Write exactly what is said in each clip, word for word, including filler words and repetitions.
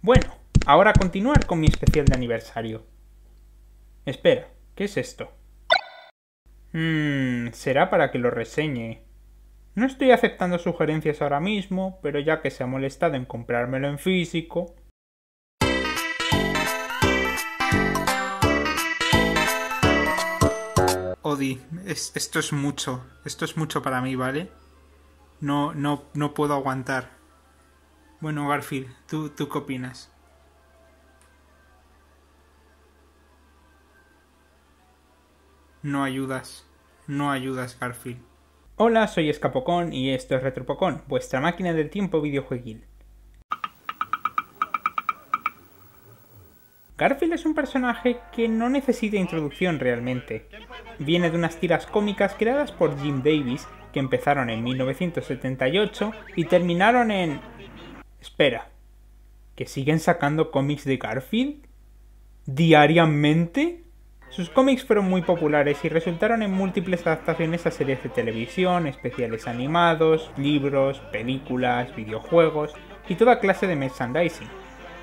Bueno, ahora a continuar con mi especial de aniversario. Espera, ¿qué es esto? Mmm, será para que lo reseñe. No estoy aceptando sugerencias ahora mismo, pero ya que se ha molestado en comprármelo en físico... Odie, es, esto es mucho. Esto es mucho para mí, ¿vale? No, no, no puedo aguantar. Bueno, Garfield, ¿tú, tú qué opinas? No ayudas. No ayudas, Garfield. Hola, soy Skapokon y esto es Retropokon, vuestra máquina del tiempo videojueguil. Garfield es un personaje que no necesita introducción realmente. Viene de unas tiras cómicas creadas por Jim Davis, que empezaron en mil novecientos setenta y ocho y terminaron en... Espera, ¿que siguen sacando cómics de Garfield? ¿Diariamente? Sus cómics fueron muy populares y resultaron en múltiples adaptaciones a series de televisión, especiales animados, libros, películas, videojuegos y toda clase de merchandising.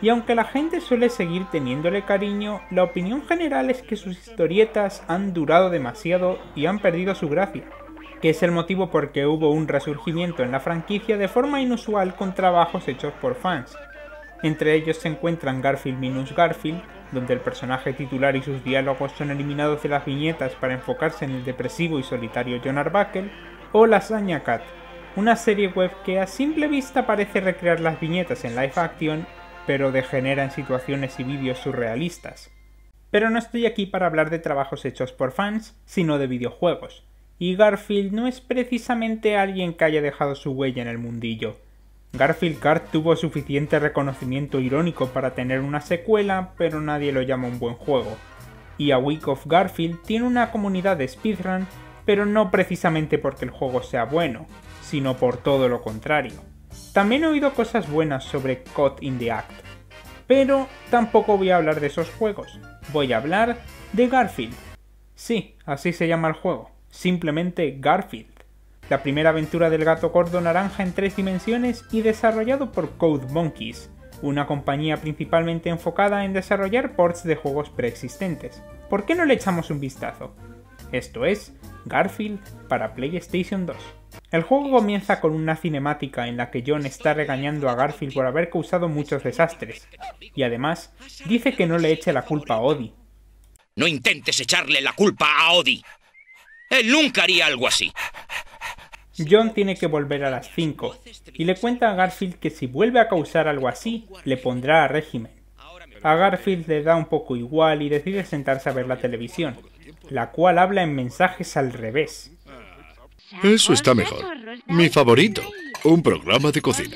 Y aunque la gente suele seguir teniéndole cariño, la opinión general es que sus historietas han durado demasiado y han perdido su gracia, que es el motivo por que hubo un resurgimiento en la franquicia de forma inusual con trabajos hechos por fans. Entre ellos se encuentran Garfield minus Garfield, donde el personaje titular y sus diálogos son eliminados de las viñetas para enfocarse en el depresivo y solitario Jon Arbuckle, o Lasagna Cat, una serie web que a simple vista parece recrear las viñetas en live action, pero degenera en situaciones y vídeos surrealistas. Pero no estoy aquí para hablar de trabajos hechos por fans, sino de videojuegos, y Garfield no es precisamente alguien que haya dejado su huella en el mundillo. Garfield Kart tuvo suficiente reconocimiento irónico para tener una secuela, pero nadie lo llama un buen juego. Y A Week of Garfield tiene una comunidad de speedrun, pero no precisamente porque el juego sea bueno, sino por todo lo contrario. También he oído cosas buenas sobre Caught in the Act, pero tampoco voy a hablar de esos juegos. Voy a hablar de Garfield. Sí, así se llama el juego, simplemente Garfield. La primera aventura del gato gordo naranja en tres dimensiones y desarrollado por Code Monkeys, una compañía principalmente enfocada en desarrollar ports de juegos preexistentes. ¿Por qué no le echamos un vistazo? Esto es Garfield para PlayStation dos. El juego comienza con una cinemática en la que Jon está regañando a Garfield por haber causado muchos desastres, y además dice que no le eche la culpa a Odie. No intentes echarle la culpa a Odie. Él nunca haría algo así. Jon tiene que volver a las cinco, y le cuenta a Garfield que si vuelve a causar algo así, le pondrá a régimen. A Garfield le da un poco igual y decide sentarse a ver la televisión, la cual habla en mensajes al revés. Eso está mejor. Mi favorito, un programa de cocina.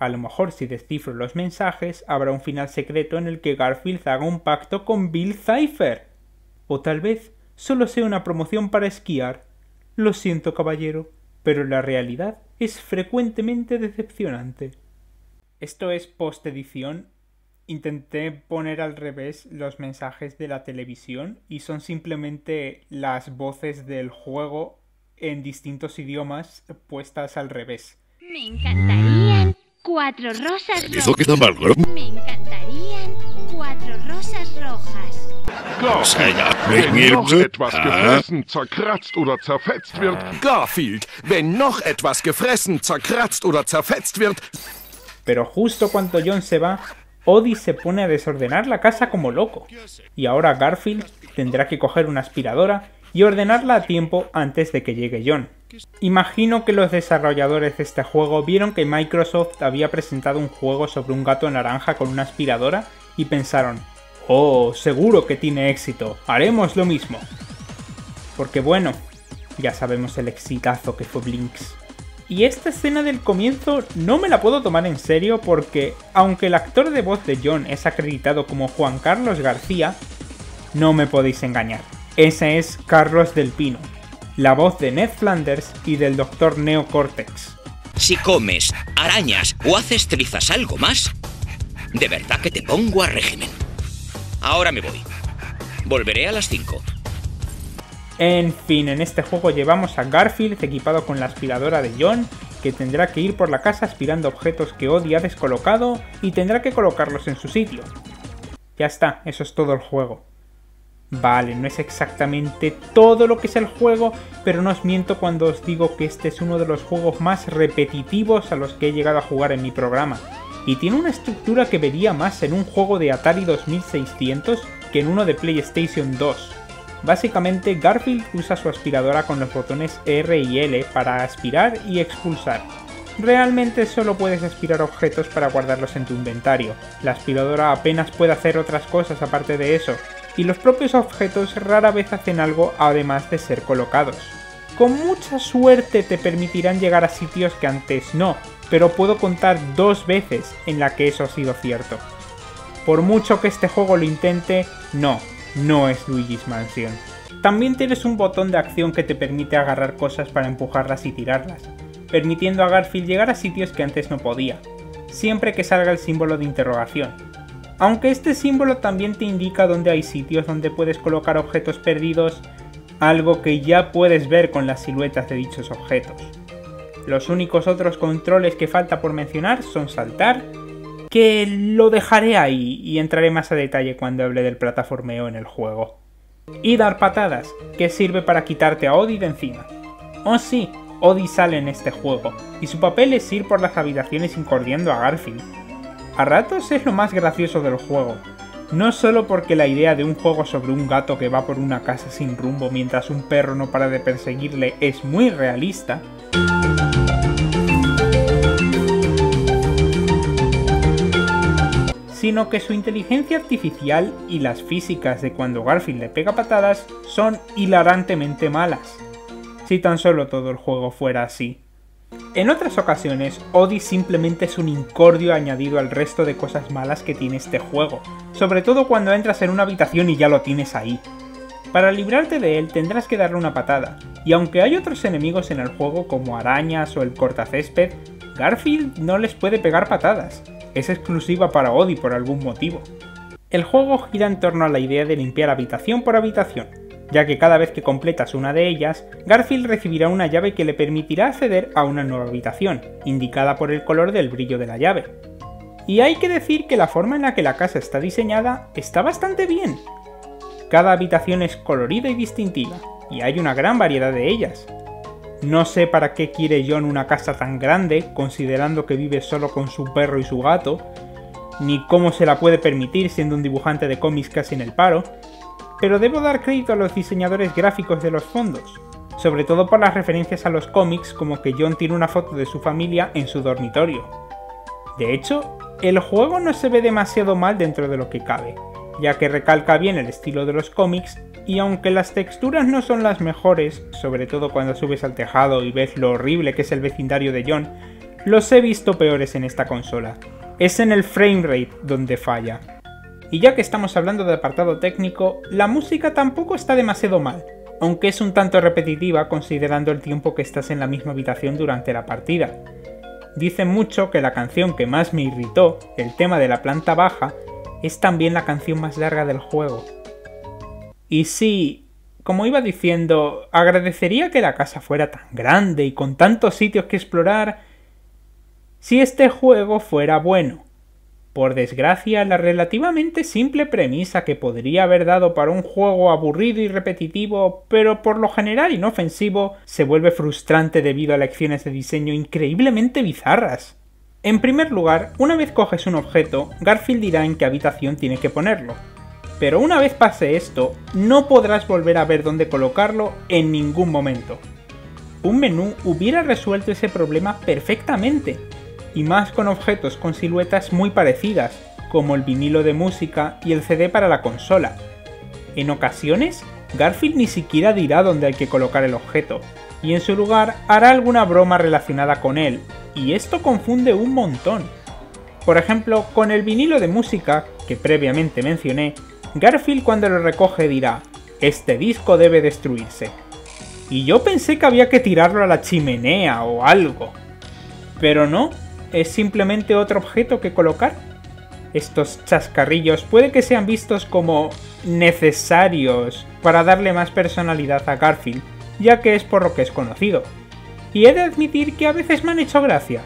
A lo mejor si descifro los mensajes, habrá un final secreto en el que Garfield haga un pacto con Bill Cipher. O tal vez... solo sea una promoción para esquiar. Lo siento, caballero, pero la realidad es frecuentemente decepcionante. Esto es post-edición. Intenté poner al revés los mensajes de la televisión y son simplemente las voces del juego en distintos idiomas puestas al revés. Me encantarían cuatro rosas rojas. Me encantarían cuatro rosas rojas. Wenn noch etwas gefressen, zerkratzt oder zerfetzt wird... Garfield, wenn noch etwas gefressen, zerkratzt oder zerfetzt wird... Pero justo cuando Jon se va, Odie se pone a desordenar la casa como loco. Y ahora Garfield tendrá que coger una aspiradora y ordenarla a tiempo antes de que llegue Jon. Imagino que los desarrolladores de este juego vieron que Microsoft había presentado un juego sobre un gato naranja con una aspiradora y pensaron... oh, seguro que tiene éxito, haremos lo mismo. Porque bueno, ya sabemos el exitazo que fue Blinx. Y esta escena del comienzo no me la puedo tomar en serio porque, aunque el actor de voz de Jon es acreditado como Juan Carlos García, no me podéis engañar. Ese es Carlos del Pino, la voz de Ned Flanders y del doctor Neo Cortex. Si comes, arañas o haces trizas algo más, de verdad que te pongo a régimen. Ahora me voy. Volveré a las cinco. En fin, en este juego llevamos a Garfield equipado con la aspiradora de Jon que tendrá que ir por la casa aspirando objetos que Odie ha descolocado y tendrá que colocarlos en su sitio. Ya está, eso es todo el juego. Vale, no es exactamente todo lo que es el juego, pero no os miento cuando os digo que este es uno de los juegos más repetitivos a los que he llegado a jugar en mi programa, y tiene una estructura que vería más en un juego de Atari dos mil seiscientos que en uno de PlayStation dos. Básicamente, Garfield usa su aspiradora con los botones R y L para aspirar y expulsar. Realmente solo puedes aspirar objetos para guardarlos en tu inventario, la aspiradora apenas puede hacer otras cosas aparte de eso, y los propios objetos rara vez hacen algo además de ser colocados. Con mucha suerte te permitirán llegar a sitios que antes no, pero puedo contar dos veces en la que eso ha sido cierto. Por mucho que este juego lo intente, no, no es Luigi's Mansion. También tienes un botón de acción que te permite agarrar cosas para empujarlas y tirarlas, permitiendo a Garfield llegar a sitios que antes no podía, siempre que salga el símbolo de interrogación. Aunque este símbolo también te indica dónde hay sitios donde puedes colocar objetos perdidos, algo que ya puedes ver con las siluetas de dichos objetos. Los únicos otros controles que falta por mencionar son saltar, que lo dejaré ahí y entraré más a detalle cuando hable del plataformeo en el juego, y dar patadas, que sirve para quitarte a Odie de encima. Oh sí, Odie sale en este juego, y su papel es ir por las habitaciones incordiando a Garfield. A ratos es lo más gracioso del juego, no solo porque la idea de un juego sobre un gato que va por una casa sin rumbo mientras un perro no para de perseguirle es muy realista, sino que su inteligencia artificial y las físicas de cuando Garfield le pega patadas son hilarantemente malas. Si tan solo todo el juego fuera así. En otras ocasiones, Odie simplemente es un incordio añadido al resto de cosas malas que tiene este juego, sobre todo cuando entras en una habitación y ya lo tienes ahí. Para librarte de él tendrás que darle una patada, y aunque hay otros enemigos en el juego como arañas o el cortacésped, Garfield no les puede pegar patadas, es exclusiva para Odie por algún motivo. El juego gira en torno a la idea de limpiar habitación por habitación, ya que cada vez que completas una de ellas, Garfield recibirá una llave que le permitirá acceder a una nueva habitación, indicada por el color del brillo de la llave. Y hay que decir que la forma en la que la casa está diseñada está bastante bien. Cada habitación es colorida y distintiva, y hay una gran variedad de ellas. No sé para qué quiere Jon una casa tan grande, considerando que vive solo con su perro y su gato, ni cómo se la puede permitir siendo un dibujante de cómics casi en el paro, pero debo dar crédito a los diseñadores gráficos de los fondos, sobre todo por las referencias a los cómics, como que Jon tiene una foto de su familia en su dormitorio. De hecho, el juego no se ve demasiado mal dentro de lo que cabe, ya que recalca bien el estilo de los cómics, y aunque las texturas no son las mejores, sobre todo cuando subes al tejado y ves lo horrible que es el vecindario de Jon, los he visto peores en esta consola. Es en el framerate donde falla. Y ya que estamos hablando de apartado técnico, la música tampoco está demasiado mal, aunque es un tanto repetitiva considerando el tiempo que estás en la misma habitación durante la partida. Dicen mucho que la canción que más me irritó, el tema de la planta baja, es también la canción más larga del juego. Y sí, como iba diciendo, agradecería que la casa fuera tan grande y con tantos sitios que explorar si este juego fuera bueno. Por desgracia, la relativamente simple premisa que podría haber dado para un juego aburrido y repetitivo, pero por lo general inofensivo, se vuelve frustrante debido a lecciones de diseño increíblemente bizarras. En primer lugar, una vez coges un objeto, Garfield dirá en qué habitación tiene que ponerlo, pero una vez pase esto, no podrás volver a ver dónde colocarlo en ningún momento. Un menú hubiera resuelto ese problema perfectamente, y más con objetos con siluetas muy parecidas, como el vinilo de música y el C D para la consola. En ocasiones, Garfield ni siquiera dirá dónde hay que colocar el objeto, y en su lugar hará alguna broma relacionada con él, y esto confunde un montón. Por ejemplo, con el vinilo de música, que previamente mencioné, Garfield cuando lo recoge dirá, "Este disco debe destruirse". Y yo pensé que había que tirarlo a la chimenea o algo. Pero no. ¿Es simplemente otro objeto que colocar? Estos chascarrillos puede que sean vistos como necesarios para darle más personalidad a Garfield, ya que es por lo que es conocido. y he de admitir que a veces me han hecho gracia.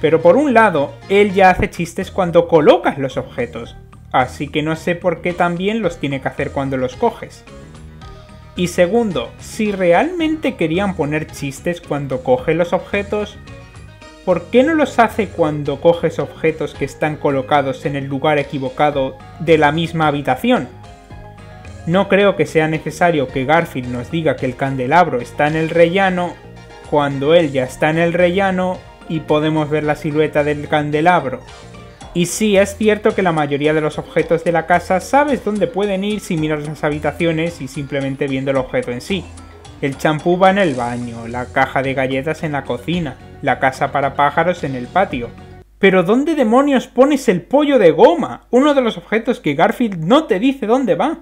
Pero por un lado, él ya hace chistes cuando colocas los objetos, así que no sé por qué también los tiene que hacer cuando los coges. Y segundo, si realmente querían poner chistes cuando coge los objetos, ¿por qué no los hace cuando coges objetos que están colocados en el lugar equivocado de la misma habitación? No creo que sea necesario que Garfield nos diga que el candelabro está en el rellano cuando él ya está en el rellano y podemos ver la silueta del candelabro. Y sí, es cierto que la mayoría de los objetos de la casa sabes dónde pueden ir si miras las habitaciones y simplemente viendo el objeto en sí. El champú va en el baño, la caja de galletas en la cocina, la casa para pájaros en el patio. Pero ¿dónde demonios pones el pollo de goma? Uno de los objetos que Garfield no te dice dónde va.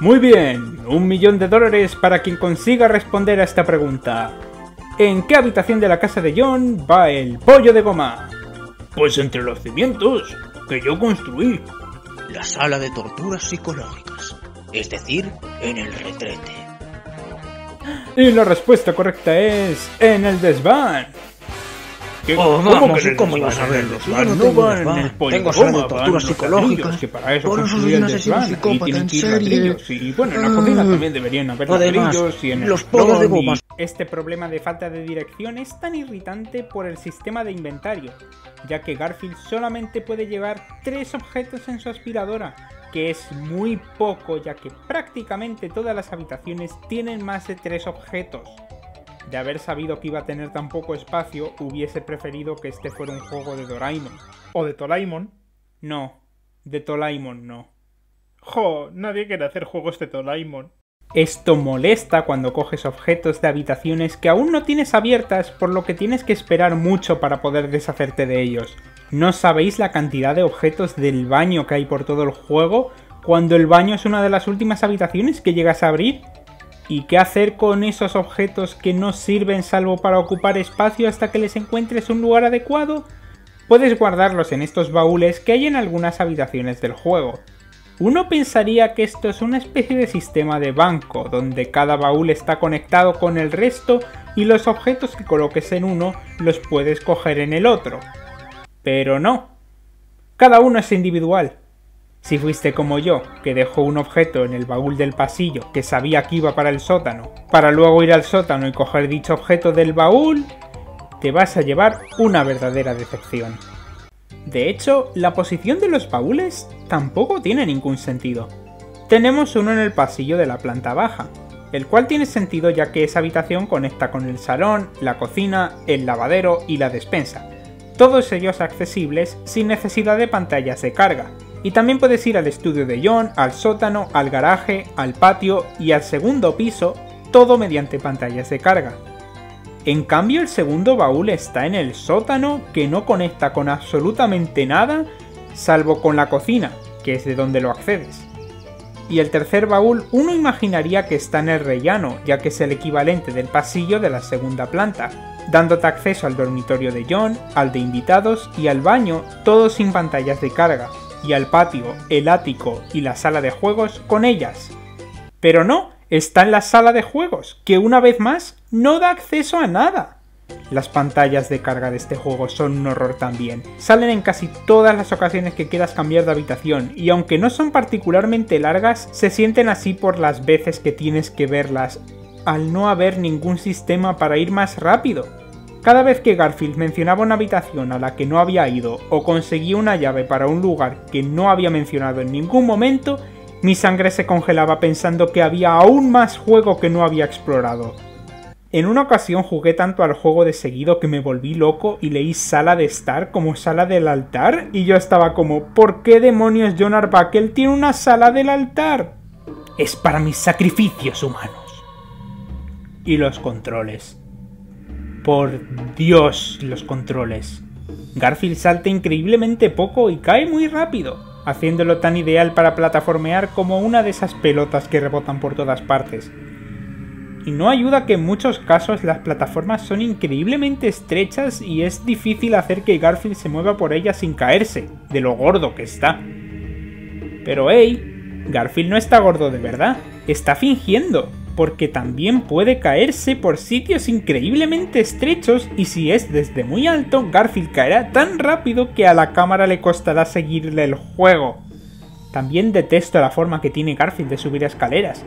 Muy bien, un millón de dólares para quien consiga responder a esta pregunta. ¿En qué habitación de la casa de Jon va el pollo de goma? Pues entre los cimientos que yo construí. La sala de torturas psicológicas, es decir, en el retrete. Y la respuesta correcta es... ¡en el desván! ¿Qué, oh, ¿Cómo vamos, que ¿cómo ibas a verlo? No, no van en el pollo. Tengo sala de torturas psicológicas. Que para eso construyen el desván y tienen que ir ladrillos. Y bueno, en la cocina también deberían haber ladrillos y en el... los pollos de goma. Este problema de falta de dirección es tan irritante por el sistema de inventario, ya que Garfield solamente puede llevar tres objetos en su aspiradora, que es muy poco ya que prácticamente todas las habitaciones tienen más de tres objetos. De haber sabido que iba a tener tan poco espacio, hubiese preferido que este fuera un juego de Doraemon. ¿O de Tolaimon? No, de Tolaimon no. ¡Jo! Nadie quiere hacer juegos de Tolaimon. Esto molesta cuando coges objetos de habitaciones que aún no tienes abiertas, por lo que tienes que esperar mucho para poder deshacerte de ellos. No sabéis la cantidad de objetos del baño que hay por todo el juego cuando el baño es una de las últimas habitaciones que llegas a abrir. ¿Y qué hacer con esos objetos que no sirven salvo para ocupar espacio hasta que les encuentres un lugar adecuado? Puedes guardarlos en estos baúles que hay en algunas habitaciones del juego. Uno pensaría que esto es una especie de sistema de banco, donde cada baúl está conectado con el resto y los objetos que coloques en uno los puedes coger en el otro. Pero no. Cada uno es individual. Si fuiste como yo, que dejó un objeto en el baúl del pasillo que sabía que iba para el sótano, para luego ir al sótano y coger dicho objeto del baúl, te vas a llevar una verdadera decepción. De hecho, la posición de los baúles tampoco tiene ningún sentido. Tenemos uno en el pasillo de la planta baja, el cual tiene sentido ya que esa habitación conecta con el salón, la cocina, el lavadero y la despensa. Todos ellos accesibles sin necesidad de pantallas de carga. Y también puedes ir al estudio de Jon, al sótano, al garaje, al patio y al segundo piso, todo mediante pantallas de carga. En cambio, el segundo baúl está en el sótano, que no conecta con absolutamente nada, salvo con la cocina, que es de donde lo accedes. Y el tercer baúl uno imaginaría que está en el rellano, ya que es el equivalente del pasillo de la segunda planta, dándote acceso al dormitorio de Jon, al de invitados y al baño, todos sin pantallas de carga, y al patio, el ático y la sala de juegos con ellas. Pero no, está en la sala de juegos, que una vez más no da acceso a nada. Las pantallas de carga de este juego son un horror también. Salen en casi todas las ocasiones que quieras cambiar de habitación, y aunque no son particularmente largas, se sienten así por las veces que tienes que verlas, al no haber ningún sistema para ir más rápido. Cada vez que Garfield mencionaba una habitación a la que no había ido, o conseguía una llave para un lugar que no había mencionado en ningún momento, mi sangre se congelaba pensando que había aún más juego que no había explorado. En una ocasión jugué tanto al juego de seguido que me volví loco y leí sala de estar como sala del altar y yo estaba como ¿por qué demonios Jon Arbuckle tiene una sala del altar? Es para mis sacrificios humanos. Y los controles. Por Dios, los controles. Garfield salta increíblemente poco y cae muy rápido, haciéndolo tan ideal para plataformear como una de esas pelotas que rebotan por todas partes. Y no ayuda que en muchos casos las plataformas son increíblemente estrechas y es difícil hacer que Garfield se mueva por ellas sin caerse, de lo gordo que está. Pero hey, Garfield no está gordo de verdad, está fingiendo. porque también puede caerse por sitios increíblemente estrechos y si es desde muy alto, Garfield caerá tan rápido que a la cámara le costará seguirle el juego. También detesto la forma que tiene Garfield de subir escaleras.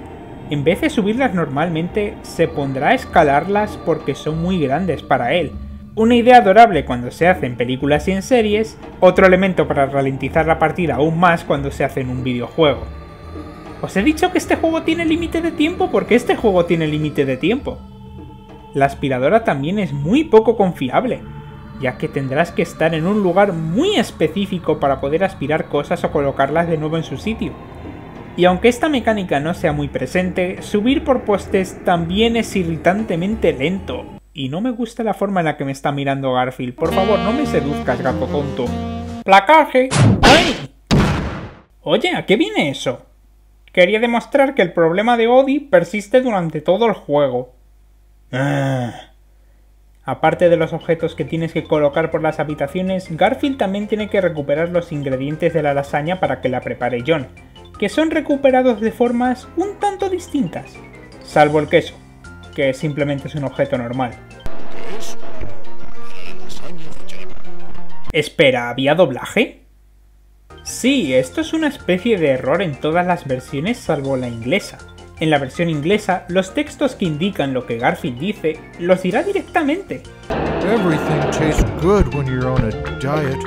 En vez de subirlas normalmente, se pondrá a escalarlas porque son muy grandes para él. Una idea adorable cuando se hace en películas y en series, otro elemento para ralentizar la partida aún más cuando se hace en un videojuego. Os he dicho que este juego tiene límite de tiempo porque este juego tiene límite de tiempo. La aspiradora también es muy poco confiable, ya que tendrás que estar en un lugar muy específico para poder aspirar cosas o colocarlas de nuevo en su sitio. Y aunque esta mecánica no sea muy presente, subir por postes también es irritantemente lento. Y no me gusta la forma en la que me está mirando Garfield. Por favor, no me seduzcas, gato tonto. ¡Placaje! ¡Ay! Oye, ¿a qué viene eso? Quería demostrar que el problema de Odie persiste durante todo el juego. Ah. Aparte de los objetos que tienes que colocar por las habitaciones, Garfield también tiene que recuperar los ingredientes de la lasaña para que la prepare Jon, que son recuperados de formas un tanto distintas, salvo el queso, que simplemente es un objeto normal. Espera, ¿había doblaje? Sí, esto es una especie de error en todas las versiones salvo la inglesa. En la versión inglesa, los textos que indican lo que Garfield dice, los dirá directamente. Everything tastes good when you're on a diet.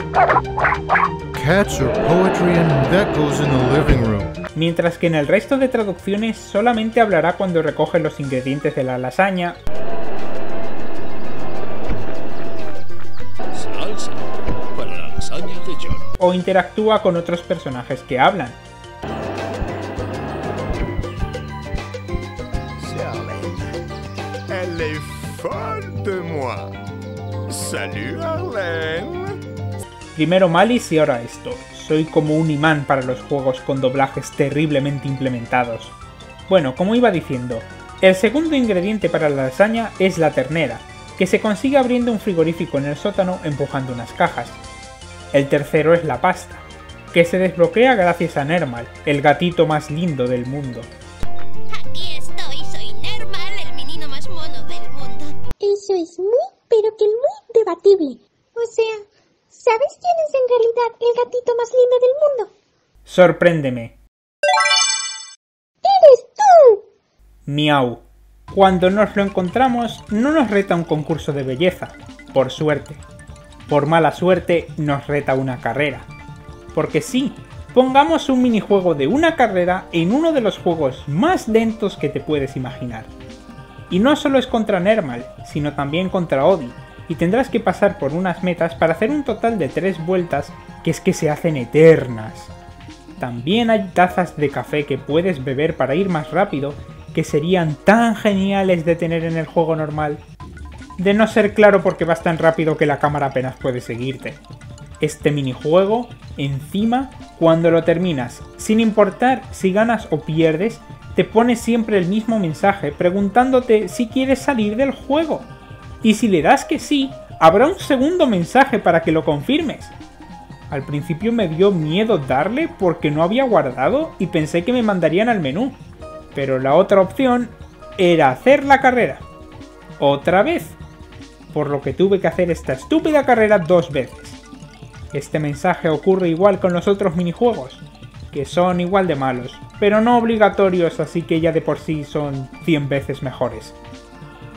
Cats are poetry and that goes in the living room. Mientras que en el resto de traducciones solamente hablará cuando recoge los ingredientes de la lasaña, salsa para la lasaña de Jon, o interactúa con otros personajes que hablan. Elle est folle de moi. Salut Arlene. Primero Malice y ahora esto. Soy como un imán para los juegos con doblajes terriblemente implementados. Bueno, como iba diciendo, el segundo ingrediente para la lasaña es la ternera, que se consigue abriendo un frigorífico en el sótano empujando unas cajas. El tercero es la pasta, que se desbloquea gracias a Nermal, el gatito más lindo del mundo. Aquí estoy, soy Nermal, el menino más mono del mundo. Eso es muy, pero que muy debatible. O sea... ¿Sabes quién es en realidad el gatito más lindo del mundo? Sorpréndeme. ¡Eres tú! Miau. Cuando nos lo encontramos, no nos reta un concurso de belleza, por suerte. Por mala suerte, nos reta una carrera. Porque sí, pongamos un minijuego de una carrera en uno de los juegos más lentos que te puedes imaginar. Y no solo es contra Nermal, sino también contra Odie. Y tendrás que pasar por unas metas para hacer un total de tres vueltas que es que se hacen eternas. También hay tazas de café que puedes beber para ir más rápido que serían tan geniales de tener en el juego normal, de no ser claro porque vas tan rápido que la cámara apenas puede seguirte. Este minijuego, encima, cuando lo terminas, sin importar si ganas o pierdes, te pone siempre el mismo mensaje preguntándote si quieres salir del juego. Y si le das que sí, habrá un segundo mensaje para que lo confirmes. Al principio me dio miedo darle porque no había guardado y pensé que me mandarían al menú. Pero la otra opción era hacer la carrera. Otra vez. Por lo que tuve que hacer esta estúpida carrera dos veces. Este mensaje ocurre igual con los otros minijuegos, que son igual de malos, pero no obligatorios, así que ya de por sí son cien veces mejores.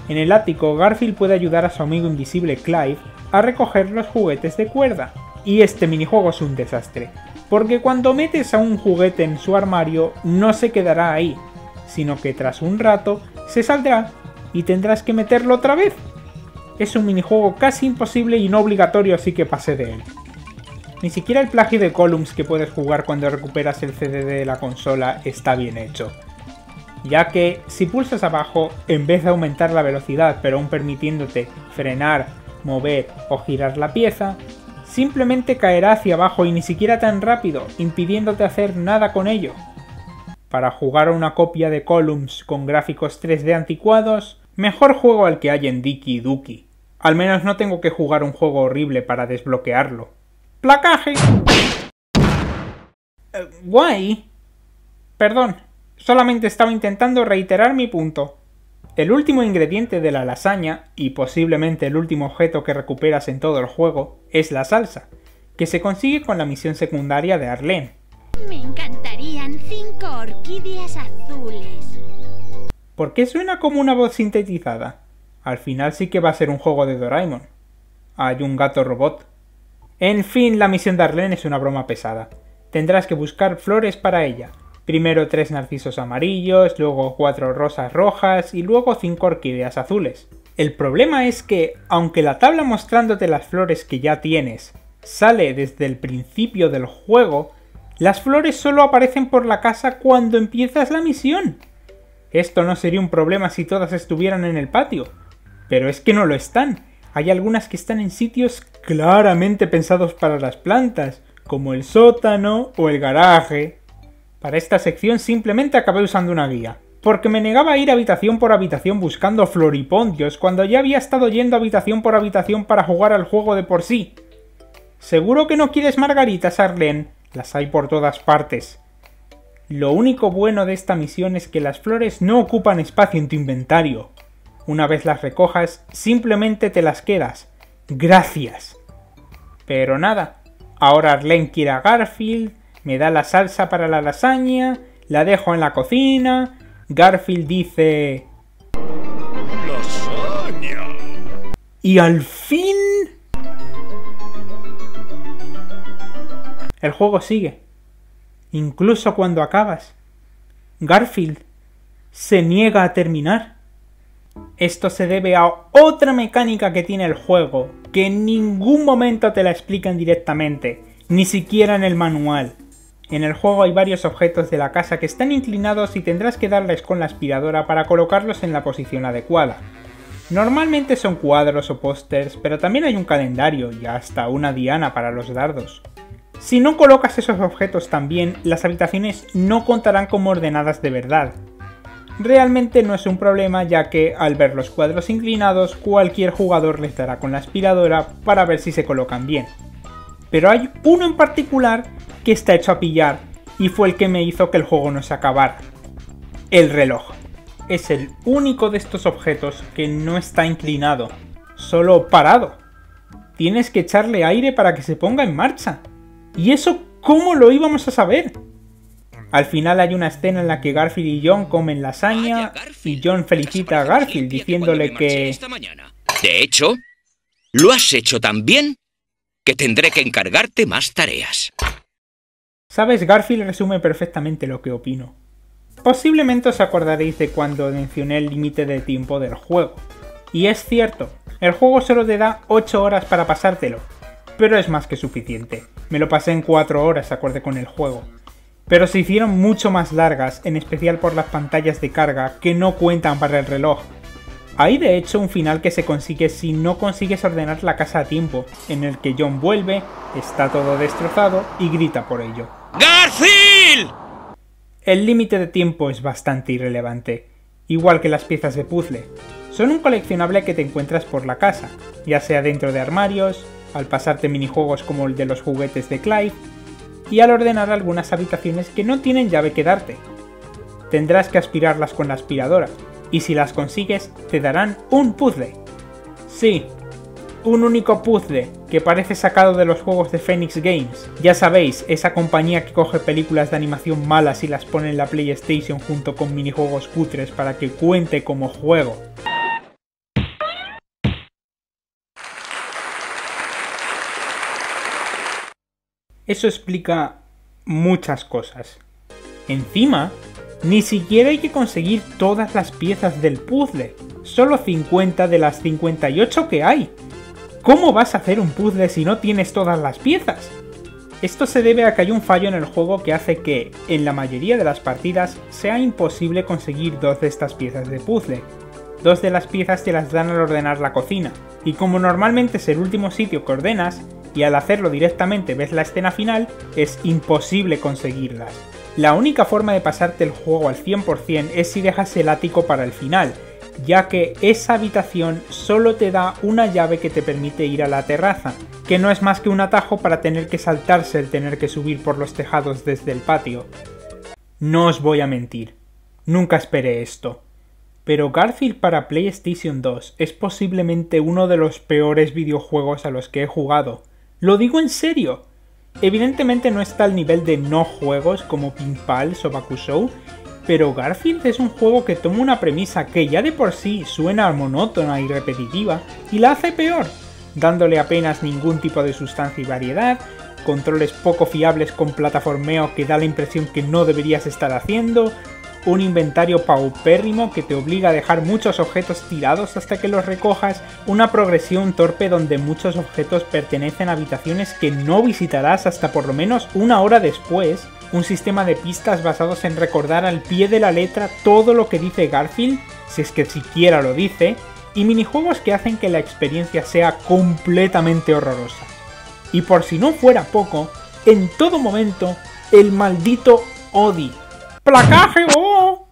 En el ático, Garfield puede ayudar a su amigo invisible Clyde a recoger los juguetes de cuerda. Y este minijuego es un desastre, porque cuando metes a un juguete en su armario, no se quedará ahí, sino que tras un rato se saldrá y tendrás que meterlo otra vez. Es un minijuego casi imposible y no obligatorio, así que pasé de él. Ni siquiera el plagio de Columns que puedes jugar cuando recuperas el C D de la consola está bien hecho, ya que si pulsas abajo, en vez de aumentar la velocidad pero aún permitiéndote frenar, mover o girar la pieza, simplemente caerá hacia abajo y ni siquiera tan rápido, impidiéndote hacer nada con ello. Para jugar a una copia de Columns con gráficos tres D anticuados, mejor juego al que hay en Dicky Ducky. Al menos no tengo que jugar un juego horrible para desbloquearlo. ¡Placaje! Eh, guay. Perdón. Solamente estaba intentando reiterar mi punto. El último ingrediente de la lasaña, y posiblemente el último objeto que recuperas en todo el juego, es la salsa, que se consigue con la misión secundaria de Arlene. Me encantarían cinco orquídeas azules. ¿Por qué suena como una voz sintetizada? Al final sí que va a ser un juego de Doraemon. Hay un gato robot. En fin, la misión de Arlene es una broma pesada. Tendrás que buscar flores para ella. Primero tres narcisos amarillos, luego cuatro rosas rojas y luego cinco orquídeas azules. El problema es que, aunque la tabla mostrándote las flores que ya tienes sale desde el principio del juego, las flores solo aparecen por la casa cuando empiezas la misión. Esto no sería un problema si todas estuvieran en el patio, pero es que no lo están. Hay algunas que están en sitios claramente pensados para las plantas, como el sótano o el garaje. Para esta sección simplemente acabé usando una guía, porque me negaba a ir habitación por habitación buscando floripondios cuando ya había estado yendo habitación por habitación para jugar al juego de por sí. Seguro que no quieres margaritas, Arlene, las hay por todas partes. Lo único bueno de esta misión es que las flores no ocupan espacio en tu inventario. Una vez las recojas, simplemente te las quedas. ¡Gracias! Pero nada, ahora Arlene quiere a Garfield, me da la salsa para la lasaña, la dejo en la cocina. Garfield dice... ¡Lasaña! Y al fin... el juego sigue. Incluso cuando acabas. Garfield se niega a terminar. Esto se debe a otra mecánica que tiene el juego, que en ningún momento te la explican directamente, ni siquiera en el manual. En el juego hay varios objetos de la casa que están inclinados y tendrás que darles con la aspiradora para colocarlos en la posición adecuada. Normalmente son cuadros o pósters, pero también hay un calendario y hasta una diana para los dardos. Si no colocas esos objetos también, las habitaciones no contarán como ordenadas de verdad. Realmente no es un problema, ya que al ver los cuadros inclinados, cualquier jugador les dará con la aspiradora para ver si se colocan bien. Pero hay uno en particular que está hecho a pillar, y fue el que me hizo que el juego no se acabara. El reloj. Es el único de estos objetos que no está inclinado, solo parado. Tienes que echarle aire para que se ponga en marcha. ¿Y eso cómo lo íbamos a saber? Al final hay una escena en la que Garfield y Jon comen lasaña y Jon felicita a Garfield diciéndole que... De hecho, lo has hecho tan bien que tendré que encargarte más tareas. Sabes, Garfield resume perfectamente lo que opino. Posiblemente os acordaréis de cuando mencioné el límite de tiempo del juego. Y es cierto, el juego solo te da ocho horas para pasártelo, pero es más que suficiente. Me lo pasé en cuatro horas acorde con el juego. Pero se hicieron mucho más largas, en especial por las pantallas de carga que no cuentan para el reloj. Hay de hecho un final que se consigue si no consigues ordenar la casa a tiempo, en el que Jon vuelve, está todo destrozado y grita por ello. ¡Garfield! El límite de tiempo es bastante irrelevante, igual que las piezas de puzzle. Son un coleccionable que te encuentras por la casa, ya sea dentro de armarios, al pasarte minijuegos como el de los juguetes de Clyde, y al ordenar algunas habitaciones que no tienen llave que darte. Tendrás que aspirarlas con la aspiradora, y si las consigues, te darán un puzzle. Sí, un único puzzle que parece sacado de los juegos de Phoenix Games. Ya sabéis, esa compañía que coge películas de animación malas y las pone en la PlayStation junto con minijuegos cutres para que cuente como juego. Eso explica muchas cosas. Encima, ni siquiera hay que conseguir todas las piezas del puzzle, solo cincuenta de las cincuenta y ocho que hay. ¿Cómo vas a hacer un puzzle si no tienes todas las piezas? Esto se debe a que hay un fallo en el juego que hace que, en la mayoría de las partidas, sea imposible conseguir dos de estas piezas de puzzle. Dos de las piezas te las dan al ordenar la cocina, y como normalmente es el último sitio que ordenas, y al hacerlo directamente ves la escena final, es imposible conseguirlas. La única forma de pasarte el juego al cien por cien es si dejas el ático para el final, ya que esa habitación solo te da una llave que te permite ir a la terraza, que no es más que un atajo para tener que saltarse el tener que subir por los tejados desde el patio. No os voy a mentir, Nunca esperé esto. Pero Garfield para PlayStation dos es posiblemente uno de los peores videojuegos a los que he jugado. ¡Lo digo en serio! Evidentemente no está al nivel de no juegos como Pin Pals o Bakusou, pero Garfield es un juego que toma una premisa que ya de por sí suena monótona y repetitiva y la hace peor, dándole apenas ningún tipo de sustancia y variedad, controles poco fiables con plataformeo que da la impresión que no deberías estar haciendo, un inventario paupérrimo que te obliga a dejar muchos objetos tirados hasta que los recojas, una progresión torpe donde muchos objetos pertenecen a habitaciones que no visitarás hasta por lo menos una hora después, un sistema de pistas basados en recordar al pie de la letra todo lo que dice Garfield, si es que siquiera lo dice, y minijuegos que hacen que la experiencia sea completamente horrorosa. Y por si no fuera poco, en todo momento, el maldito Odie. ¡Placaje, oh!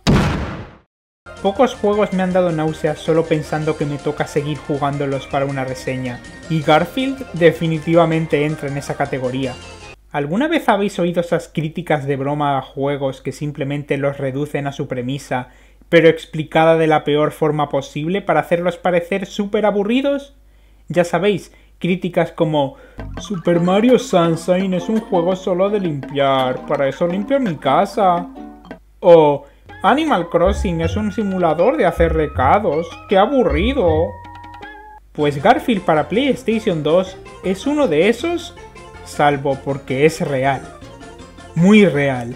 Pocos juegos me han dado náuseas solo pensando que me toca seguir jugándolos para una reseña, y Garfield definitivamente entra en esa categoría. ¿Alguna vez habéis oído esas críticas de broma a juegos que simplemente los reducen a su premisa, pero explicada de la peor forma posible para hacerlos parecer súper aburridos? Ya sabéis, críticas como Super Mario Sunshine es un juego solo de limpiar, para eso limpio mi casa. O Animal Crossing es un simulador de hacer recados, ¡qué aburrido! Pues Garfield para PlayStation dos es uno de esos, salvo porque es real. Muy real.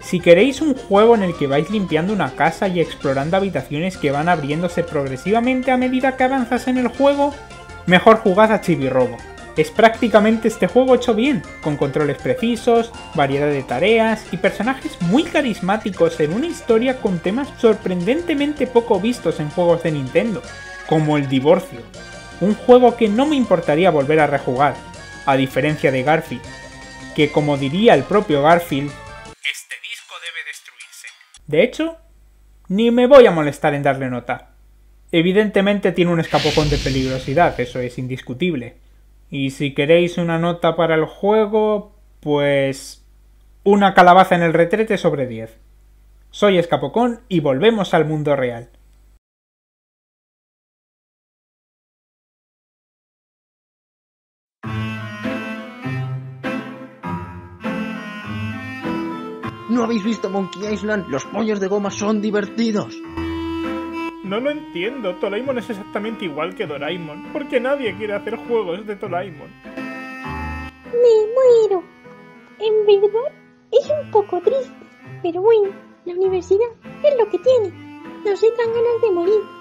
Si queréis un juego en el que vais limpiando una casa y explorando habitaciones que van abriéndose progresivamente a medida que avanzas en el juego, mejor jugad a Chibi-Robo. Es prácticamente este juego hecho bien, con controles precisos, variedad de tareas y personajes muy carismáticos en una historia con temas sorprendentemente poco vistos en juegos de Nintendo, como el divorcio. Un juego que no me importaría volver a rejugar, a diferencia de Garfield, que como diría el propio Garfield, este disco debe destruirse. De hecho, ni me voy a molestar en darle nota. Evidentemente tiene un escapocón de peligrosidad, eso es indiscutible. Y si queréis una nota para el juego, pues una calabaza en el retrete sobre diez. Soy Skapokon y volvemos al mundo real. ¿No habéis visto Monkey Island? Los pollos de goma son divertidos. No lo entiendo, Tolaimon es exactamente igual que Doraemon, porque nadie quiere hacer juegos de Tolaimon. Me muero. En verdad, es un poco triste, pero bueno, la universidad es lo que tiene. Nos entran ganas de morir.